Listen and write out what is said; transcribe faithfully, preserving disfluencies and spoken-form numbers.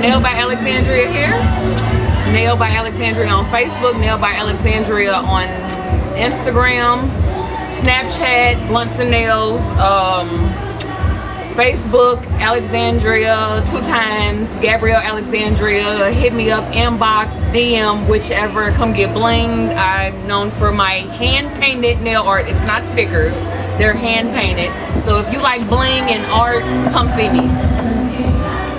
Nail by Alexandria here, Nail by Alexandria on Facebook, Nail by Alexandria on Instagram, Snapchat, Blunts and Nails, um, Facebook, Alexandria two times, Gabrielle Alexandria. Hit me up, inbox, D M, whichever. Come get blinged. I'm known for my hand-painted nail art. It's not stickers. They're hand-painted. So if you like bling and art, come see me.